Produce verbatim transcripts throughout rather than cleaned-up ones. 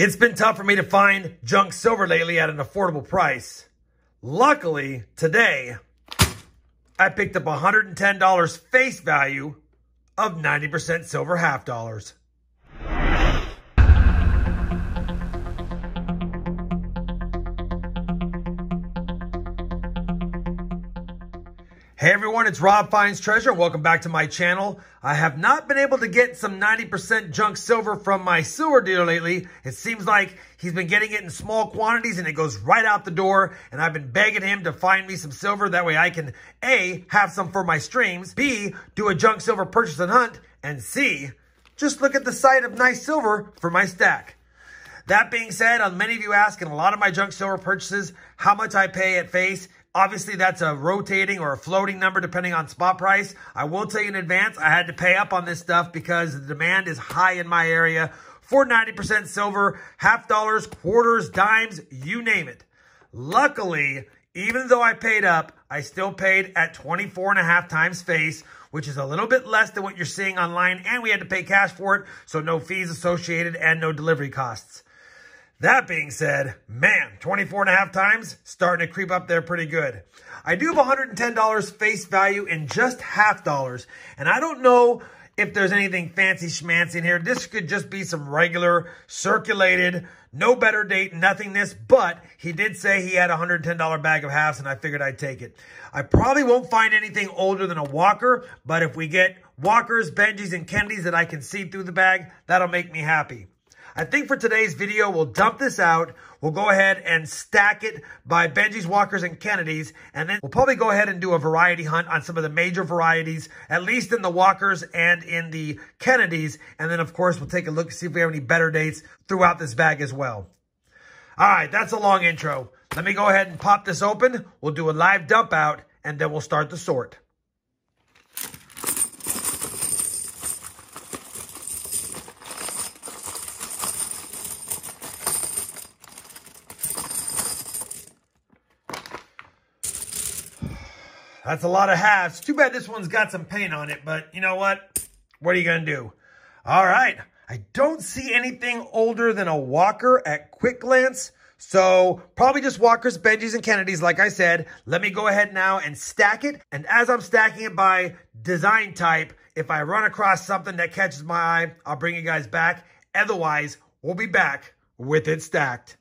It's been tough for me to find junk silver lately at an affordable price. Luckily, today, I picked up one hundred ten dollars face value of ninety percent silver half dollars. Hey everyone, it's Rob Finds Treasure. Welcome back to my channel. I have not been able to get some ninety percent junk silver from my silver dealer lately. It seems like he's been getting it in small quantities and it goes right out the door. And I've been begging him to find me some silver. That way I can A, have some for my streams, B, do a junk silver purchase and hunt, and C, just look at the sight of nice silver for my stack. That being said, many of you ask in a lot of my junk silver purchases how much I pay at face. Obviously, that's a rotating or a floating number depending on spot price. I will tell you in advance, I had to pay up on this stuff because the demand is high in my area for ninety percent silver, half dollars, quarters, dimes, you name it. Luckily, even though I paid up, I still paid at twenty-four and a half times face, which is a little bit less than what you're seeing online, and we had to pay cash for it, so no fees associated and no delivery costs. That being said, man, twenty-four and a half times, starting to creep up there pretty good. I do have one hundred ten dollars face value in just half dollars. And I don't know if there's anything fancy schmancy in here. This could just be some regular, circulated, no better date, nothingness. But he did say he had a one hundred ten dollar bag of halves, and I figured I'd take it. I probably won't find anything older than a Walker, but if we get Walkers, Benjis, and Kennedys that I can see through the bag, that'll make me happy. I think for today's video, we'll dump this out. We'll go ahead and stack it by Benjis, Walkers, and Kennedys. And then we'll probably go ahead and do a variety hunt on some of the major varieties, at least in the Walkers and in the Kennedys. And then, of course, we'll take a look and see if we have any better dates throughout this bag as well. All right, that's a long intro. Let me go ahead and pop this open. We'll do a live dump out, and then we'll start the sort. That's a lot of halves. Too bad this one's got some paint on it, but you know what? What are you going to do? All right. I don't see anything older than a Walker at quick glance. So probably just Walkers, Benjis, and Kennedys, like I said. Let me go ahead now and stack it. And as I'm stacking it by design type, if I run across something that catches my eye, I'll bring you guys back. Otherwise, we'll be back with it stacked.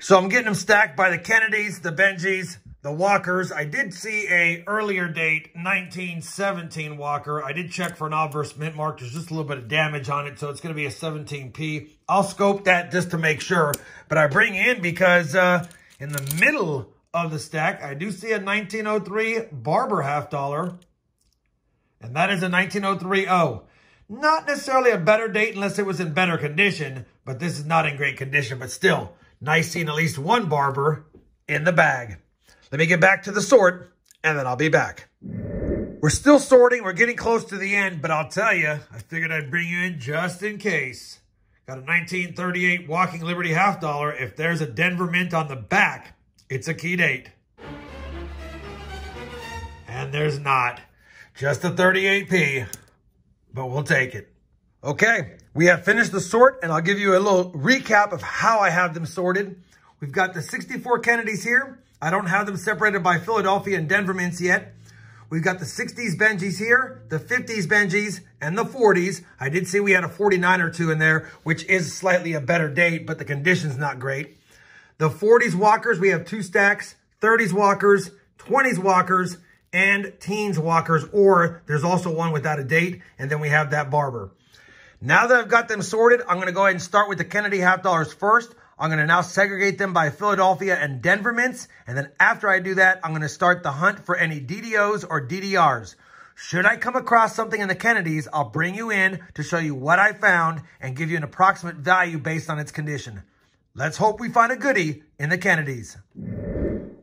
So I'm getting them stacked by the Kennedys, the Benjis, the Walkers. I did see a earlier date, nineteen seventeen Walker. I did check for an obverse mint mark. There's just a little bit of damage on it, so it's going to be a seventeen P. I'll scope that just to make sure. But I bring in because uh, in the middle of the stack, I do see a nineteen oh three Barber half dollar. And that is a nineteen oh three oh. Not necessarily a better date unless it was in better condition. But this is not in great condition. But still, nice seeing at least one Barber in the bag. Let me get back to the sort, and then I'll be back. We're still sorting. We're getting close to the end, but I'll tell you, I figured I'd bring you in just in case. Got a nineteen thirty-eight Walking Liberty half dollar. If there's a Denver mint on the back, it's a key date. And there's not. Just a thirty-eight P, but we'll take it. Okay, we have finished the sort, and I'll give you a little recap of how I have them sorted. We've got the sixty-four Kennedys here. I don't have them separated by Philadelphia and Denver mints yet. We've got the sixties Benjis here, the fifties Benjis, and the forties. I did see we had a forty-nine or two in there, which is slightly a better date, but the condition's not great. The forties Walkers, we have two stacks, thirties Walkers, twenties Walkers, and teens Walkers, or there's also one without a date, and then we have that Barber. Now that I've got them sorted, I'm going to go ahead and start with the Kennedy half dollars first. I'm going to now segregate them by Philadelphia and Denver mints. And then after I do that, I'm going to start the hunt for any D D Os or D D Rs. Should I come across something in the Kennedys, I'll bring you in to show you what I found and give you an approximate value based on its condition. Let's hope we find a goodie in the Kennedys.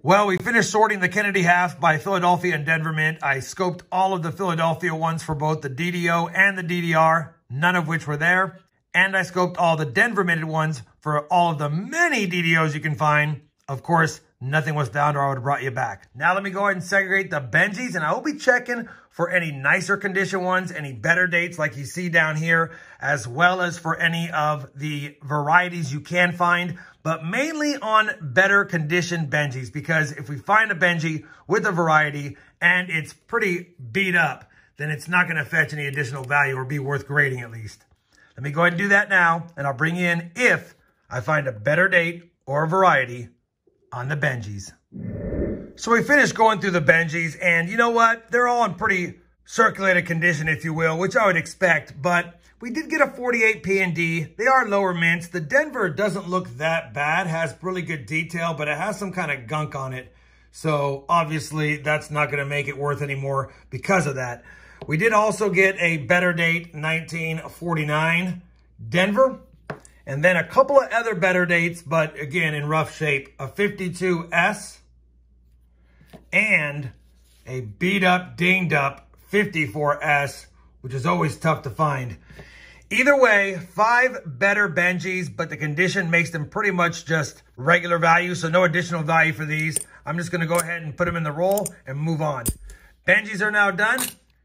Well, we finished sorting the Kennedy half by Philadelphia and Denver mint. I scoped all of the Philadelphia ones for both the D D O and the D D R, none of which were there. And I scoped all the Denver minted ones for all of the many D D Os you can find. Of course, nothing was found or I would have brought you back. Now let me go ahead and segregate the Benjis, and I will be checking for any nicer condition ones, any better dates like you see down here, as well as for any of the varieties you can find, but mainly on better condition Benjis, because if we find a Benji with a variety and it's pretty beat up, then it's not gonna fetch any additional value or be worth grading at least. Let me go ahead and do that now, and I'll bring you in if I find a better date or a variety on the Benjis. So we finished going through the Benjis, and you know what? They're all in pretty circulated condition, if you will, which I would expect, but we did get a forty-eight P and D. They are lower mints. The Denver doesn't look that bad, has really good detail, but it has some kind of gunk on it. So obviously that's not gonna make it worth any more because of that. We did also get a better date, nineteen forty-nine Denver, and then a couple of other better dates, but again, in rough shape, a fifty-two S and a beat up, dinged up fifty-four S, which is always tough to find. Either way, five better Benjis, but the condition makes them pretty much just regular value, so no additional value for these. I'm just gonna go ahead and put them in the roll and move on. Benjis are now done.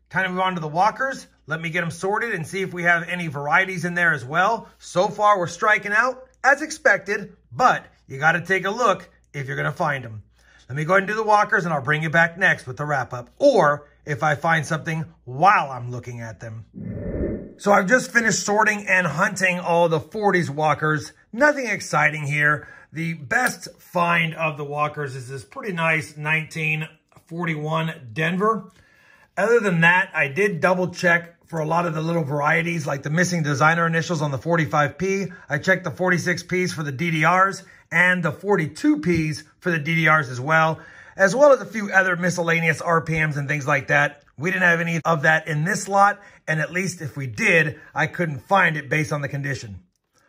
Time to move on to the Walkers. Let me get them sorted and see if we have any varieties in there as well. So far, we're striking out as expected, but you got to take a look if you're going to find them. Let me go ahead and do the Walkers, and I'll bring you back next with the wrap-up, or if I find something while I'm looking at them. So I've just finished sorting and hunting all the forties Walkers. Nothing exciting here. The best find of the Walkers is this pretty nice nineteen forty-one Denver. Other than that, I did double check for a lot of the little varieties, like the missing designer initials on the forty-five P. I checked the forty-six Ps for the D D Rs and the forty-two Ps for the D D Rs as well, as well as a few other miscellaneous R P Ms and things like that. We didn't have any of that in this lot, and at least if we did, I couldn't find it based on the condition.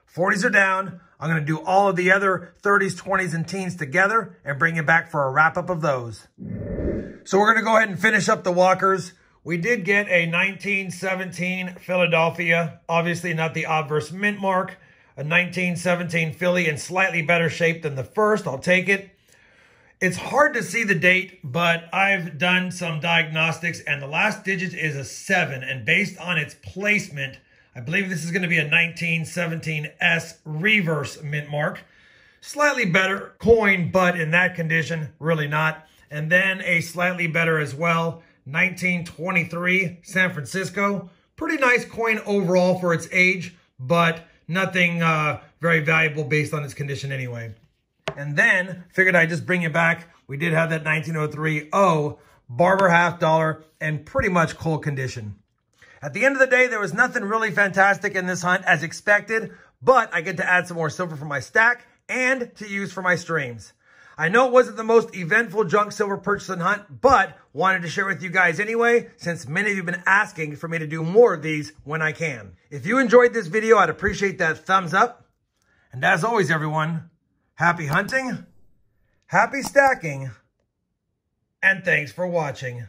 forties are down. I'm going to do all of the other thirties, twenties, and teens together and bring you back for a wrap-up of those. So we're going to go ahead and finish up the Walkers. We did get a nineteen seventeen Philadelphia, obviously not the obverse mint mark, a nineteen seventeen Philly in slightly better shape than the first. I'll take it. It's hard to see the date, but I've done some diagnostics, and the last digit is a seven, and based on its placement, I believe this is going to be a nineteen seventeen S reverse mint mark. Slightly better coin, but in that condition, really not. And then a slightly better as well, nineteen twenty-three San Francisco. Pretty nice coin overall for its age, but nothing uh, very valuable based on its condition anyway. And then, figured I'd just bring you back. We did have that nineteen oh three oh Barber half dollar and pretty much cold condition. At the end of the day, there was nothing really fantastic in this hunt as expected, but I get to add some more silver for my stack and to use for my streams. I know it wasn't the most eventful junk silver purchase and hunt, but wanted to share with you guys anyway, since many of you have been asking for me to do more of these when I can. If you enjoyed this video, I'd appreciate that thumbs up. And as always, everyone, happy hunting, happy stacking, and thanks for watching.